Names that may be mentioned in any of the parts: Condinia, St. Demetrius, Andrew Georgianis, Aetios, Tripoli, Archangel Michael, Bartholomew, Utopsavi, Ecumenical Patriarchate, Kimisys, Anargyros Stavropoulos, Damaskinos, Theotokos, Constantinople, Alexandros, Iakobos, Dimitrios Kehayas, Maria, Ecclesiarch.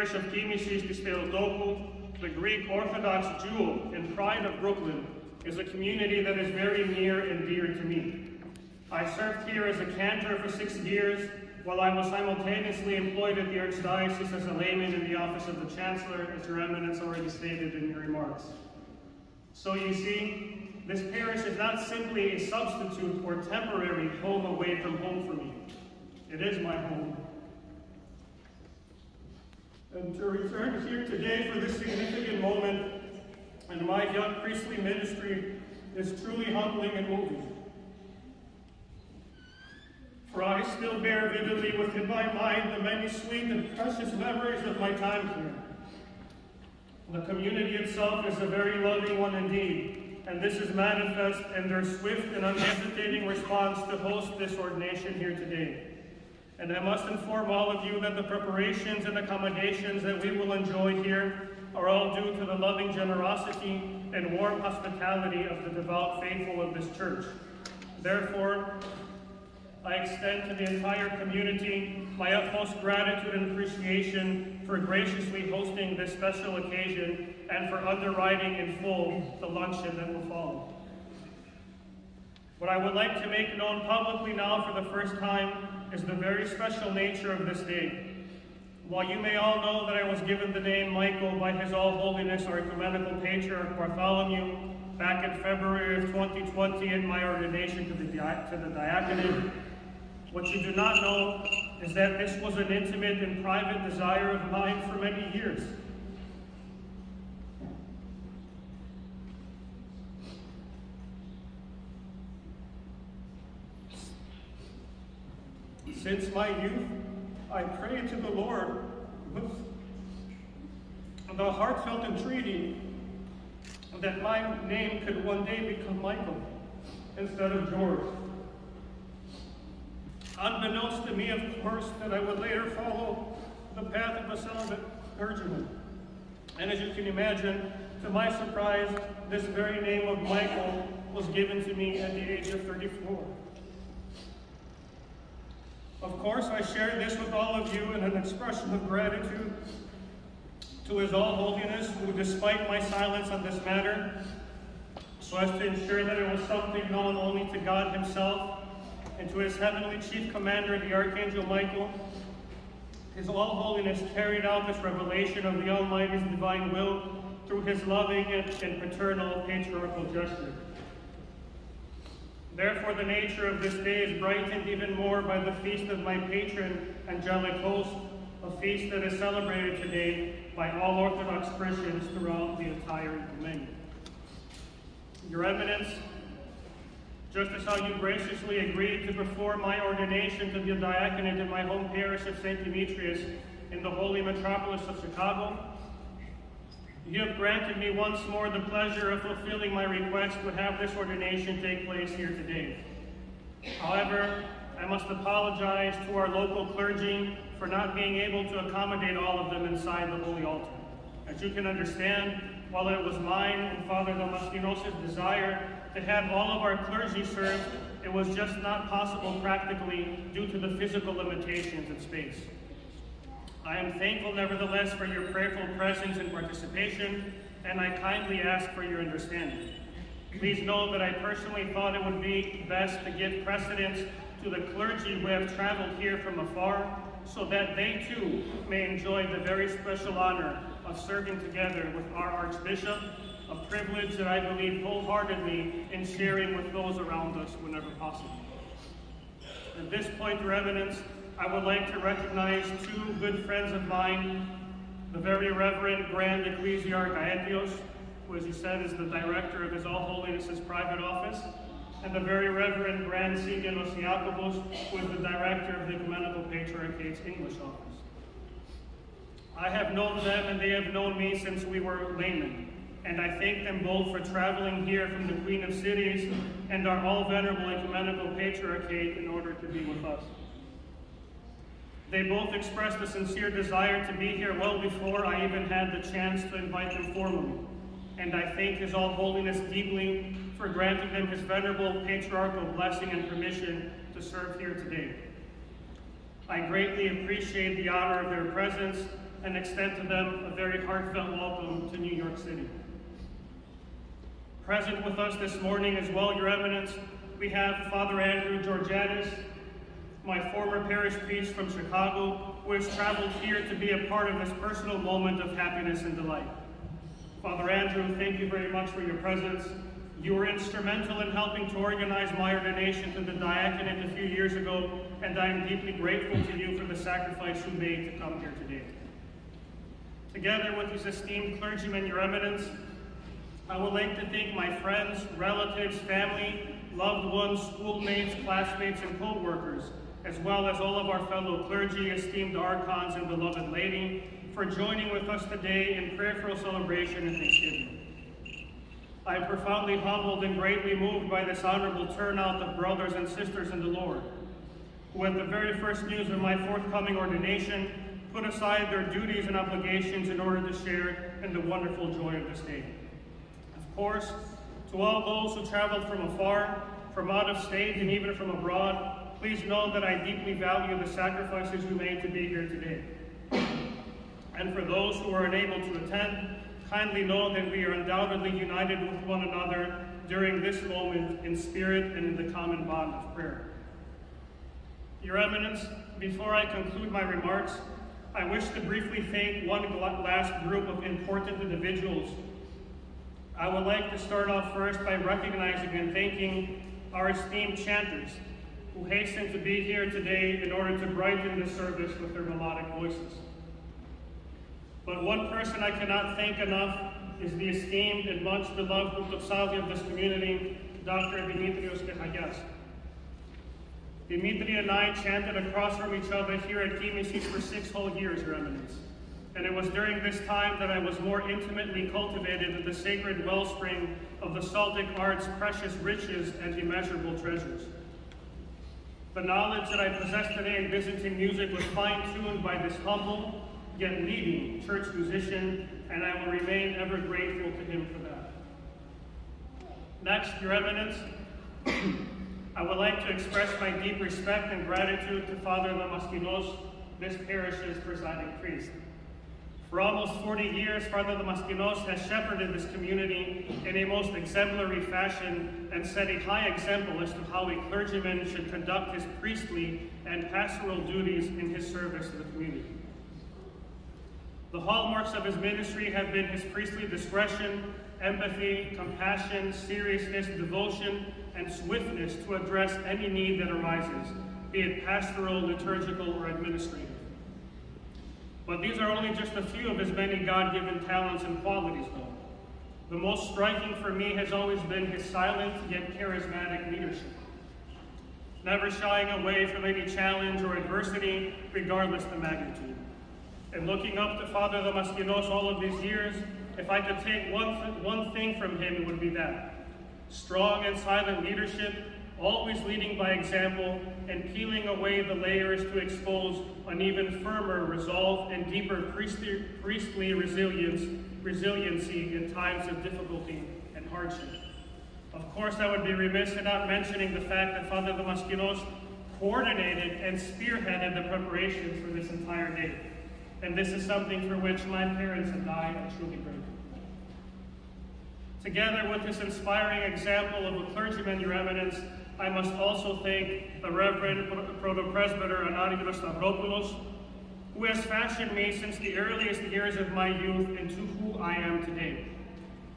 Church of Kimisys της Theotokos, the Greek Orthodox jewel and pride of Brooklyn, is a community that is very near and dear to me. I served here as a cantor for 6 years, while I was simultaneously employed at the Archdiocese as a layman in the office of the Chancellor, as Your Eminence already stated in your remarks. So you see, this parish is not simply a substitute or temporary home away from home for me. It is my home. And to return here today for this significant moment in my young priestly ministry is truly humbling and moving. For I still bear vividly within my mind the many sweet and precious memories of my time here. The community itself is a very loving one indeed, and this is manifest in their swift and unhesitating response to host this ordination here today. And I must inform all of you that the preparations and accommodations that we will enjoy here are all due to the loving generosity and warm hospitality of the devout faithful of this church. Therefore, I extend to the entire community my utmost gratitude and appreciation for graciously hosting this special occasion and for underwriting in full the luncheon that will follow. What I would like to make known publicly now for the first time is the very special nature of this day. While you may all know that I was given the name Michael by His All Holiness our Ecumenical Patriarch Bartholomew back in February of 2020 in my ordination to the diaconate, what you do not know is that this was an intimate and private desire of mine for many years. Since my youth, I prayed to the Lord with the heartfelt entreaty that my name could one day become Michael instead of George. Unbeknownst to me, of course, that I would later follow the path of a celibate clergyman. And as you can imagine, to my surprise, this very name of Michael was given to me at the age of 34. Of course, I share this with all of you in an expression of gratitude to His All Holiness, who, despite my silence on this matter, so as to ensure that it was something known only to God Himself, and to His Heavenly Chief Commander, the Archangel Michael, His All Holiness carried out this revelation of the Almighty's divine will through His loving and paternal patriarchal gesture. Therefore, the nature of this day is brightened even more by the feast of my patron, Angelic Host, a feast that is celebrated today by all Orthodox Christians throughout the entire Dominion. Your Eminence, just as how you graciously agreed to perform my ordination to the diaconate in my home parish of St. Demetrius in the holy metropolis of Chicago, you have granted me once more the pleasure of fulfilling my request to have this ordination take place here today. However, I must apologize to our local clergy for not being able to accommodate all of them inside the holy altar. As you can understand, while it was mine and Father Damaskinos' desire to have all of our clergy served, it was just not possible practically due to the physical limitations of space. I am thankful, nevertheless, for your prayerful presence and participation, and I kindly ask for your understanding. Please know that I personally thought it would be best to give precedence to the clergy who have traveled here from afar, so that they too may enjoy the very special honor of serving together with our Archbishop, a privilege that I believe wholeheartedly in sharing with those around us whenever possible. At this point, Your Eminence, I would like to recognize two good friends of mine, the very Reverend Grand Ecclesiarch Aetios, who, as you said, is the director of His All Holiness's private office, and the very Reverend Grand Ecclesiarch Iakobos, who is the director of the Ecumenical Patriarchate's English office. I have known them, and they have known me since we were laymen, and I thank them both for traveling here from the Queen of Cities and our all-venerable Ecumenical Patriarchate in order to be with us. They both expressed a sincere desire to be here well before I even had the chance to invite them formally, and I thank His All Holiness deeply for granting them His venerable patriarchal blessing and permission to serve here today. I greatly appreciate the honor of their presence and extend to them a very heartfelt welcome to New York City. Present with us this morning as well, Your Eminence, we have Father Andrew Georgianis, my former parish priest from Chicago, who has traveled here to be a part of this personal moment of happiness and delight. Father Andrew, thank you very much for your presence. You were instrumental in helping to organize my ordination to the diaconate a few years ago, and I am deeply grateful to you for the sacrifice you made to come here today. Together with these esteemed clergymen, Your Eminence, I would like to thank my friends, relatives, family, loved ones, schoolmates, classmates, and co-workers, as well as all of our fellow clergy, esteemed archons, and beloved lady, for joining with us today in prayerful celebration and thanksgiving. I am profoundly humbled and greatly moved by this honorable turnout of brothers and sisters in the Lord, who at the very first news of my forthcoming ordination put aside their duties and obligations in order to share in the wonderful joy of this day. Of course, to all those who traveled from afar, from out of state, and even from abroad, please know that I deeply value the sacrifices you made to be here today. And for those who are unable to attend, kindly know that we are undoubtedly united with one another during this moment in spirit and in the common bond of prayer. Your Eminence, before I conclude my remarks, I wish to briefly thank one last group of important individuals. I would like to start off first by recognizing and thanking our esteemed chanters, who hasten to be here today in order to brighten the service with their melodic voices. But one person I cannot thank enough is the esteemed and much beloved Utopsavi of this community, Dr. Dimitrios Kehayas. Dimitri and I chanted across from each other here at Kimisys for 6 whole years, Your Eminence. And it was during this time that I was more intimately cultivated in the sacred wellspring of the Celtic art's precious riches and immeasurable treasures. The knowledge that I possess today in Byzantine music was fine-tuned by this humble, yet leading church musician, and I will remain ever grateful to him for that. Next, Your Eminence, I would like to express my deep respect and gratitude to Father Damaskinos, this parish's presiding priest. For almost 40 years, Father Damaskinos has shepherded this community in a most exemplary fashion and set a high example as to how a clergyman should conduct his priestly and pastoral duties in his service to the community. The hallmarks of his ministry have been his priestly discretion, empathy, compassion, seriousness, devotion, and swiftness to address any need that arises, be it pastoral, liturgical, or administrative. But these are only just a few of his many God-given talents and qualities, though. The most striking for me has always been his silent yet charismatic leadership. Never shying away from any challenge or adversity, regardless of the magnitude. And looking up to Father Damaskinos all of these years, if I could take one thing from him, it would be that. Strong and silent leadership, always leading by example and peeling away the layers to expose an even firmer resolve and deeper priestly resiliency in times of difficulty and hardship. Of course, I would be remiss in not mentioning the fact that Father Damaskinos coordinated and spearheaded the preparations for this entire day. And this is something for which my parents and I are truly grateful. Together with this inspiring example of a clergyman, Your Eminence, I must also thank the Reverend Proto-Presbyter Anargyros Stavropoulos, who has fashioned me since the earliest years of my youth into who I am today.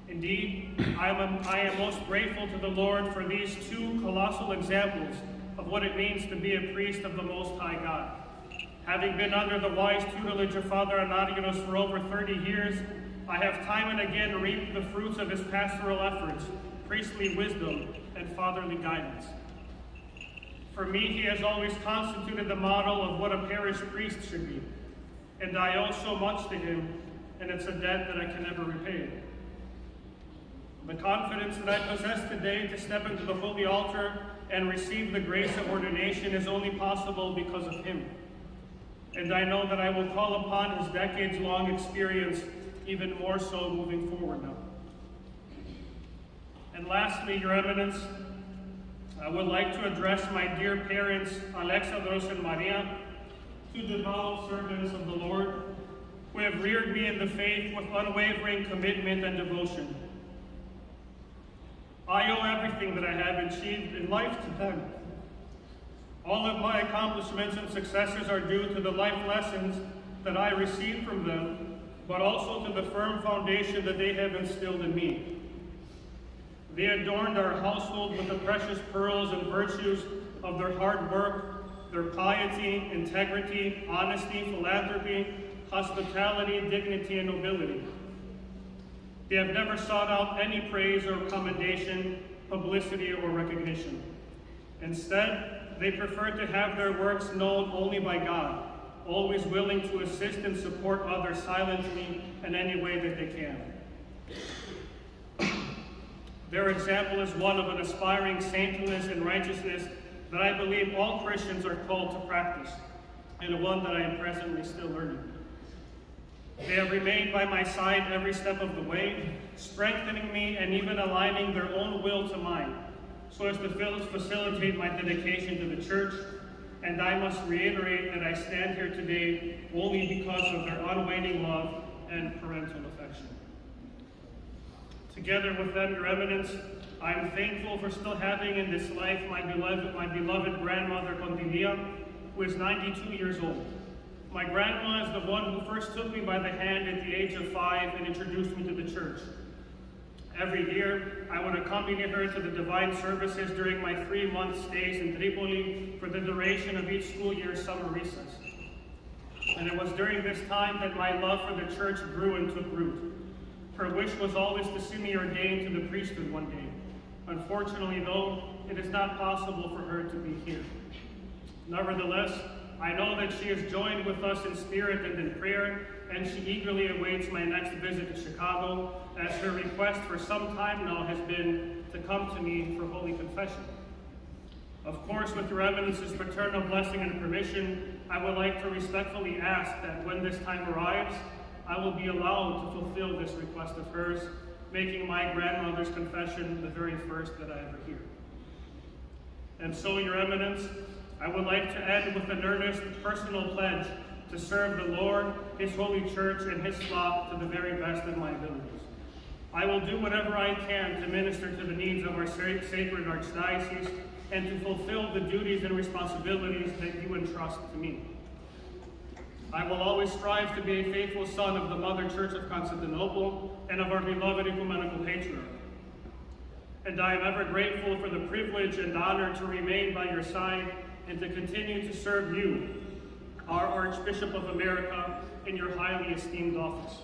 Indeed, I am most grateful to the Lord for these 2 colossal examples of what it means to be a priest of the Most High God. Having been under the wise tutelage of Father Anargyros for over 30 years, I have time and again reaped the fruits of his pastoral efforts, priestly wisdom, and fatherly guidance. For me, he has always constituted the model of what a parish priest should be, and I owe so much to him, and it's a debt that I can never repay. The confidence that I possess today to step into the holy altar and receive the grace of ordination is only possible because of him, and I know that I will call upon his decades-long experience even more so moving forward now. And lastly, Your Eminence, I would like to address my dear parents, Alexandros and Maria, to the devout servants of the Lord, who have reared me in the faith with unwavering commitment and devotion. I owe everything that I have achieved in life to them. All of my accomplishments and successes are due to the life lessons that I received from them, but also to the firm foundation that they have instilled in me. They adorned our household with the precious pearls and virtues of their hard work, their piety, integrity, honesty, philanthropy, hospitality, dignity, and nobility. They have never sought out any praise or commendation, publicity, or recognition. Instead, they prefer to have their works known only by God, always willing to assist and support others silently in any way that they can. Their example is one of an aspiring saintliness and righteousness that I believe all Christians are called to practice, and one that I am presently still learning. They have remained by my side every step of the way, strengthening me and even aligning their own will to mine, so as to facilitate my dedication to the church, and I must reiterate that I stand here today only because of their unwavering love and parental affection. Together with them, Your Eminence, I am thankful for still having in this life my beloved grandmother Condinia, who is 92 years old. My grandma is the one who first took me by the hand at the age of 5 and introduced me to the church. Every year, I would accompany her to the divine services during my 3-month stays in Tripoli for the duration of each school year's summer recess. And it was during this time that my love for the church grew and took root. Her wish was always to see me ordained to the priesthood one day. Unfortunately, though, it is not possible for her to be here. Nevertheless, I know that she is joined with us in spirit and in prayer, and she eagerly awaits my next visit to Chicago, as her request for some time now has been to come to me for Holy Confession. Of course, with Your Eminence's paternal blessing and permission, I would like to respectfully ask that when this time arrives, I will be allowed to fulfill this request of hers, making my grandmother's confession the very first that I ever hear. And so, Your Eminence, I would like to end with an earnest personal pledge to serve the Lord, His Holy Church, and His flock to the very best of my abilities. I will do whatever I can to minister to the needs of our sacred archdiocese and to fulfill the duties and responsibilities that you entrust to me. I will always strive to be a faithful son of the Mother Church of Constantinople and of our beloved Ecumenical Patriarchate. And I am ever grateful for the privilege and honor to remain by your side and to continue to serve you, our Archbishop of America, in your highly esteemed office.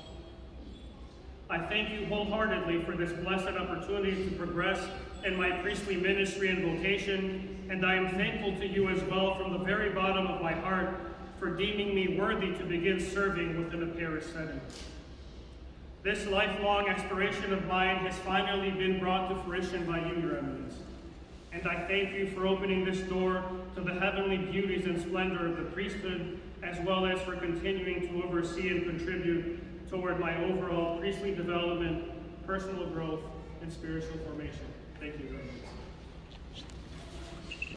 I thank you wholeheartedly for this blessed opportunity to progress in my priestly ministry and vocation, and I am thankful to you as well from the very bottom of my heart for deeming me worthy to begin serving within a parish setting. This lifelong aspiration of mine has finally been brought to fruition by you, Your Eminence, and I thank you for opening this door to the heavenly beauties and splendor of the priesthood, as well as for continuing to oversee and contribute toward my overall priestly development, personal growth, and spiritual formation. Thank you very much.